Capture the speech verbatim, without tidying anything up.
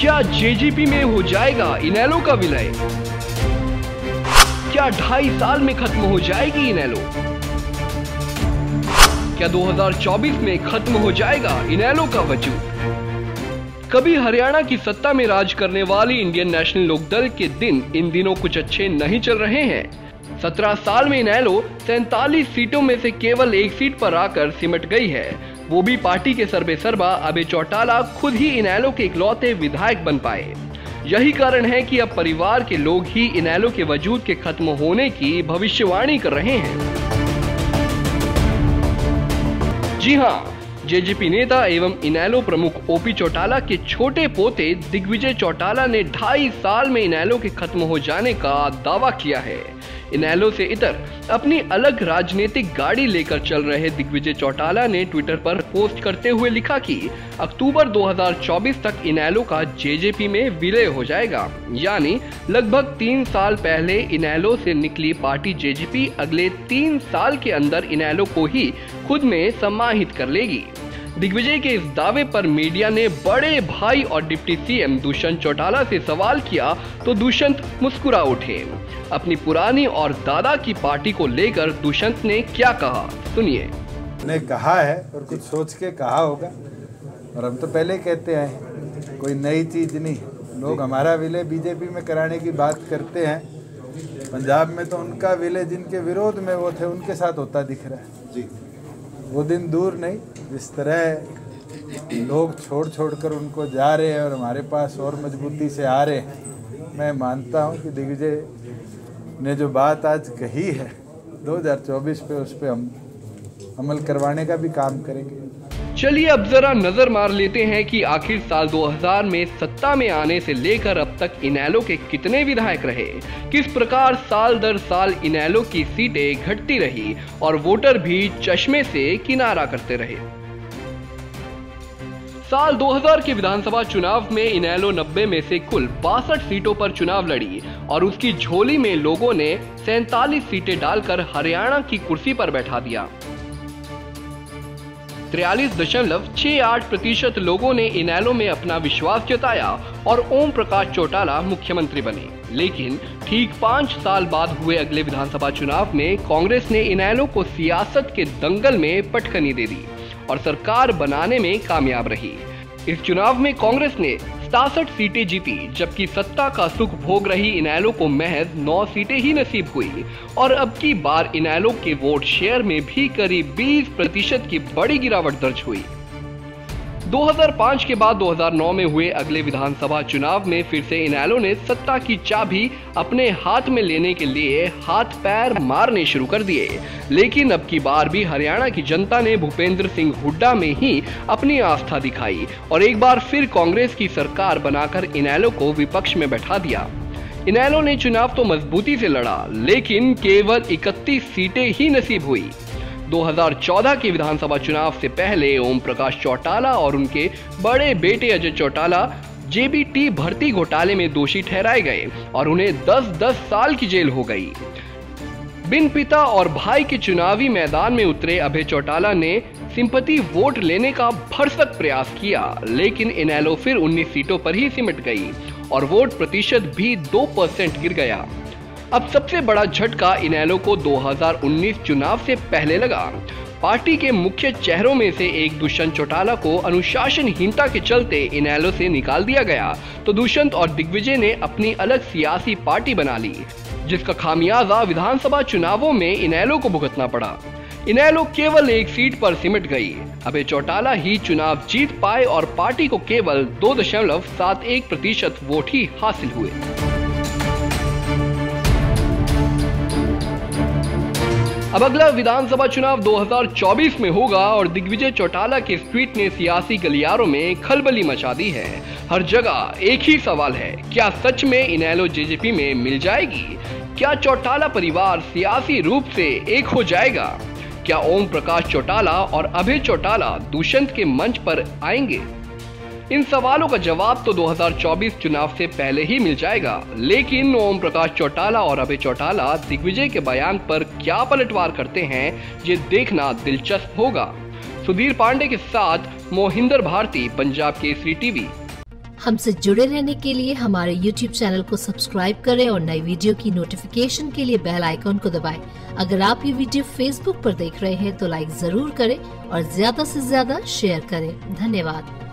क्या जेजेपी में हो जाएगा इनेलो का विलय? क्या ढाई साल में खत्म हो जाएगी इनेलो? क्या दो हज़ार चौबीस में खत्म हो जाएगा इनेलो का वजूद? कभी हरियाणा की सत्ता में राज करने वाली इंडियन नेशनल लोकदल के दिन इन दिनों कुछ अच्छे नहीं चल रहे हैं। सत्रह साल में इनेलो सैंतालीस सीटों में से केवल एक सीट पर आकर सिमट गई है, वो भी पार्टी के सर्वे सर्वा अभय चौटाला खुद ही इनेलो के इकलौते विधायक बन पाए। यही कारण है कि अब परिवार के लोग ही इनेलो के वजूद के खत्म होने की भविष्यवाणी कर रहे हैं। जी हाँ, जेजेपी नेता एवं इनेलो प्रमुख ओपी चौटाला के छोटे पोते दिग्विजय चौटाला ने ढाई साल में इनेलो के खत्म हो जाने का दावा किया है। इनेलो से इतर अपनी अलग राजनीतिक गाड़ी लेकर चल रहे दिग्विजय चौटाला ने ट्विटर पर पोस्ट करते हुए लिखा कि अक्टूबर दो हज़ार चौबीस तक इनेलो का जेजेपी में विलय हो जाएगा, यानी लगभग तीन साल पहले इनेलो से निकली पार्टी जेजेपी अगले तीन साल के अंदर इनेलो को ही खुद में समाहित कर लेगी। दिग्विजय के इस दावे पर मीडिया ने बड़े भाई और डिप्टी सीएम दुष्यंत चौटाला से सवाल किया तो दुष्यंत मुस्कुरा उठे। अपनी पुरानी और दादा की पार्टी को लेकर दुष्यंत ने क्या कहा, सुनिए। ने कहा है और कुछ सोच के कहा होगा, और हम तो पहले कहते हैं कोई नई चीज नहीं। लोग हमारा विलय बीजेपी में कराने की बात करते हैं, पंजाब में तो उनका विलय जिनके विरोध में वो थे उनके साथ होता दिख रहा है जी। वो दिन दूर नहीं जिस तरह लोग छोड़ छोड़ कर उनको जा रहे हैं और हमारे पास और मजबूती से आ रहे हैं। मैं मानता हूं कि दिग्विजय ने जो बात आज कही है दो हज़ार चौबीस पे, उस पे हम अमल करवाने का भी काम करेंगे। चलिए अब जरा नजर मार लेते हैं कि आखिर साल दो हज़ार में सत्ता में आने से लेकर अब तक इनेलो के कितने विधायक रहे, किस प्रकार साल दर साल इनेलो की सीटें घटती रही और वोटर भी चश्मे से किनारा करते रहे। साल दो हज़ार के विधानसभा चुनाव में इनेलो नब्बे में से कुल बासठ सीटों पर चुनाव लड़ी और उसकी झोली में लोगों ने सैंतालीस सीटें डालकर हरियाणा की कुर्सी पर बैठा दिया। तैंतालीस दशमलव छह आठ प्रतिशत लोगों ने इनेलो में अपना विश्वास जताया और ओम प्रकाश चौटाला मुख्यमंत्री बने। लेकिन ठीक पाँच साल बाद हुए अगले विधानसभा चुनाव में कांग्रेस ने इनेलो को सियासत के दंगल में पटखनी दे दी और सरकार बनाने में कामयाब रही। इस चुनाव में कांग्रेस ने सतासठ सीटें जीती, जबकि सत्ता का सुख भोग रही इनेलो को महज नौ सीटें ही नसीब हुई और अब की बार इनेलो के वोट शेयर में भी करीब बीस प्रतिशत की बड़ी गिरावट दर्ज हुई। दो हज़ार पाँच के बाद दो हज़ार नौ में हुए अगले विधानसभा चुनाव में फिर से इनेलो ने सत्ता की चाबी अपने हाथ में लेने के लिए हाथ पैर मारने शुरू कर दिए, लेकिन अब की बार भी हरियाणा की जनता ने भूपेंद्र सिंह हुड्डा में ही अपनी आस्था दिखाई और एक बार फिर कांग्रेस की सरकार बनाकर इनेलो को विपक्ष में बैठा दिया। इनेलो ने चुनाव तो मजबूती से लड़ा, लेकिन केवल इकतीस सीटें ही नसीब हुई। दो हज़ार चौदह के विधानसभा चुनाव से पहले ओम प्रकाश चौटाला और उनके बड़े बेटे अजय चौटाला जेबीटी भर्ती घोटाले में दोषी ठहराए गए और उन्हें दस दस साल की जेल हो गई। बिन पिता और भाई के चुनावी मैदान में उतरे अभय चौटाला ने सिंपैथी वोट लेने का भरसक प्रयास किया, लेकिन इनेलो फिर उन्नीस सीटों पर ही सिमट गई और वोट प्रतिशत भी दो परसेंट गिर गया। अब सबसे बड़ा झटका इनेलो को दो हज़ार उन्नीस चुनाव से पहले लगा। पार्टी के मुख्य चेहरों में से एक दुष्यंत चौटाला को अनुशासनहीनता के चलते इनेलो से निकाल दिया गया तो दुष्यंत और दिग्विजय ने अपनी अलग सियासी पार्टी बना ली, जिसका खामियाजा विधानसभा चुनावों में इनेलो को भुगतना पड़ा। इनेलो केवल एक सीट पर सिमट गई। अभय चौटाला ही चुनाव जीत पाए और पार्टी को केवल दो दशमलव सात एक प्रतिशत वोट ही हासिल हुए। अब अगला विधानसभा चुनाव दो हज़ार चौबीस में होगा और दिग्विजय चौटाला के ट्वीट ने सियासी गलियारों में खलबली मचा दी है। हर जगह एक ही सवाल है, क्या सच में इनेलो जेजेपी में मिल जाएगी? क्या चौटाला परिवार सियासी रूप से एक हो जाएगा? क्या ओम प्रकाश चौटाला और अभय चौटाला दुष्यंत के मंच पर आएंगे? इन सवालों का जवाब तो दो हज़ार चौबीस चुनाव से पहले ही मिल जाएगा, लेकिन ओम प्रकाश चौटाला और अभय चौटाला दिग्विजय के बयान पर क्या पलटवार करते हैं, ये देखना दिलचस्प होगा। सुधीर पांडे के साथ मोहिंदर भारती, पंजाब केसरी टीवी। हमसे जुड़े रहने के लिए हमारे यूट्यूब चैनल को सब्सक्राइब करें और नई वीडियो की नोटिफिकेशन के लिए बेल आइकॉन को दबाएं। अगर आप ये वीडियो फेसबुक पर देख रहे हैं तो लाइक जरूर करें और ज्यादा से ज्यादा शेयर करें। धन्यवाद।